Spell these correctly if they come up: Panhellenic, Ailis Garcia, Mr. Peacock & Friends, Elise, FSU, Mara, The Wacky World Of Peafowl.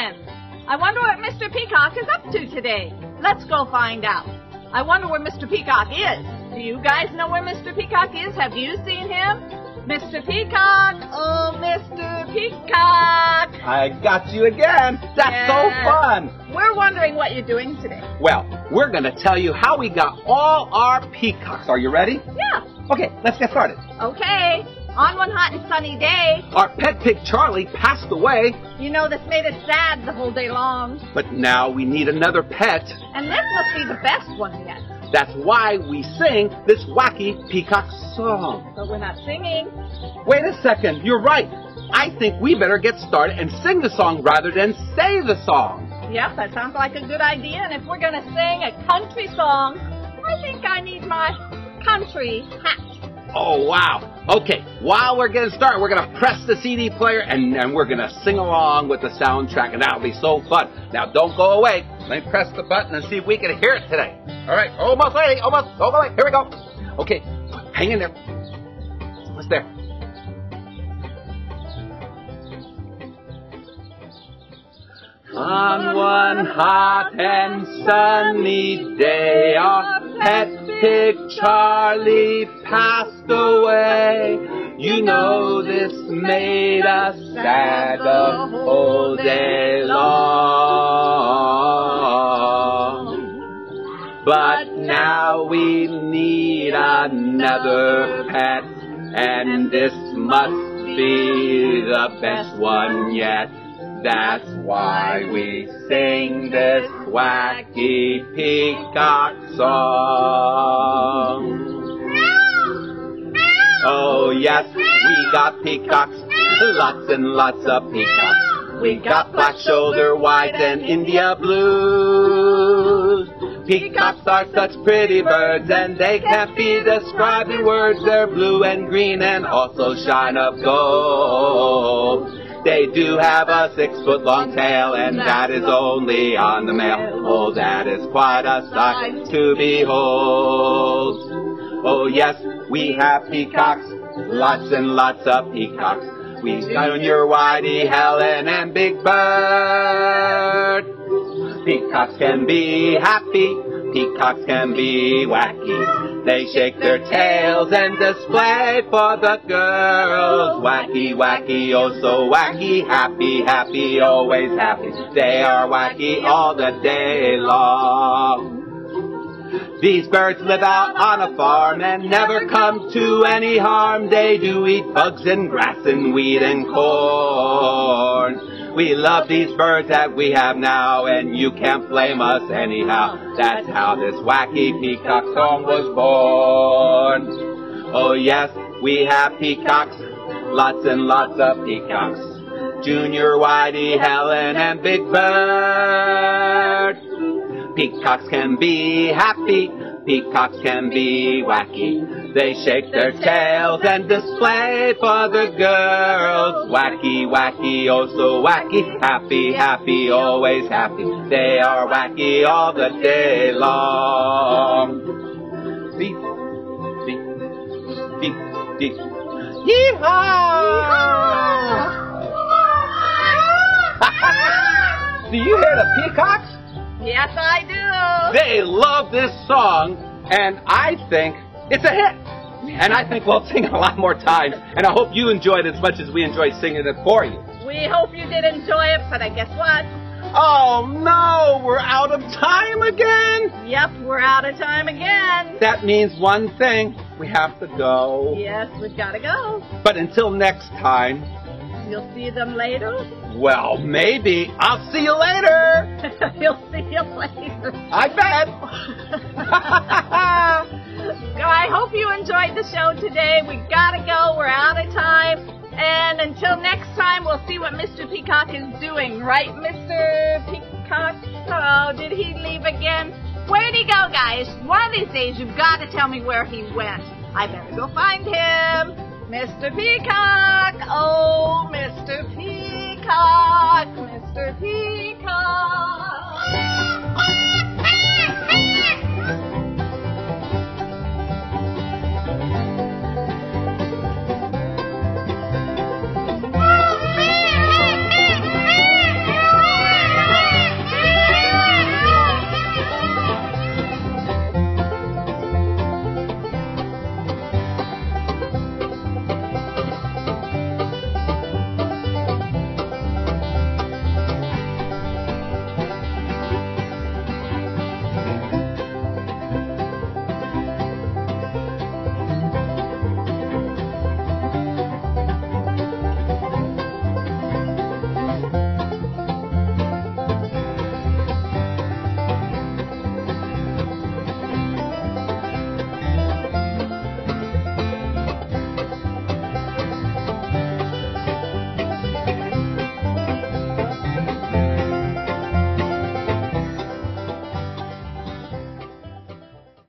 Friends. I wonder what Mr. Peacock is up to today. Let's go find out. I wonder where Mr. Peacock is. Do you guys know where Mr. Peacock is? Have you seen him? Mr. Peacock, oh, Mr. Peacock. I got you again. That's so fun. We're wondering what you're doing today. Well, we're going to tell you how we got all our peacocks. Are you ready? Yeah. Okay, let's get started. Okay. On one hot and sunny day, our pet pig Charlie passed away. You know, this made us sad the whole day long. But now we need another pet. And this must be the best one yet. That's why we sing this wacky peacock song. But we're not singing. Wait a second, you're right. I think we better get started and sing the song rather than say the song. Yep, that sounds like a good idea. And if we're going to sing a country song, I think I need my country hat. Oh, wow. Okay, while we're getting started, we're going to press the CD player and we're going to sing along with the soundtrack, and that'll be so fun. Now, don't go away. Let me press the button and see if we can hear it today. All right, almost ready, almost ready. Here we go. Okay, hang in there. What's there? On one hot and sunny day, our pet pig Charlie passed away. You know this made us sad the whole day long. But now we need another pet, and this must be the best one yet. That's why we sing this wacky peacock song. Oh yes, we got peacocks, lots and lots of peacocks. We got black, shoulder white, and India blues. Peacocks are such pretty birds, and they can't be described in words. They're blue and green and also shine of gold. They do have a 6-foot long tail, and that is only on the male. Oh, that is quite a sight to behold. Oh yes, we have peacocks, lots and lots of peacocks. We got your Whitey, Helen, and Big Bird. Peacocks can be happy, peacocks can be wacky. They shake their tails and display for the girls. Wacky, wacky, oh so wacky. Happy, happy, always happy. They are wacky all the day long. These birds live out on a farm and never come to any harm. They do eat bugs and grass and weed and corn. We love these birds that we have now, and you can't blame us anyhow. That's how this wacky peacock song was born. Oh yes, we have peacocks, lots and lots of peacocks. Junior, Whitey, Helen, and Big Bird. Peacocks can be happy, peacocks can be wacky. They shake their tails and display for the girls. Wacky, wacky, oh so wacky. Happy, happy, always happy. They are wacky all the day long. Beep, beep, beep, beep. Yeehaw! Do you hear the peacocks? Yes, I do. They love this song, and I think it's a hit. And I think we'll sing it a lot more times, and I hope you enjoyed it as much as we enjoyed singing it for you. We hope you did enjoy it, but I guess what? Oh, no, we're out of time again. Yep, we're out of time again. That means one thing, we have to go. Yes, we've got to go. But until next time. You'll see them later? Well, maybe. I'll see you later. You'll see you later. I bet. I hope you enjoyed the show today. We gotta go. We're out of time. And until next time, we'll see what Mr. Peacock is doing. Right, Mr. Peacock? Oh, did he leave again? Where'd he go, guys? One of these days, you've got to tell me where he went. I better go find him. Mr. Peacock, oh, Mr. Peacock, Mr. Peacock.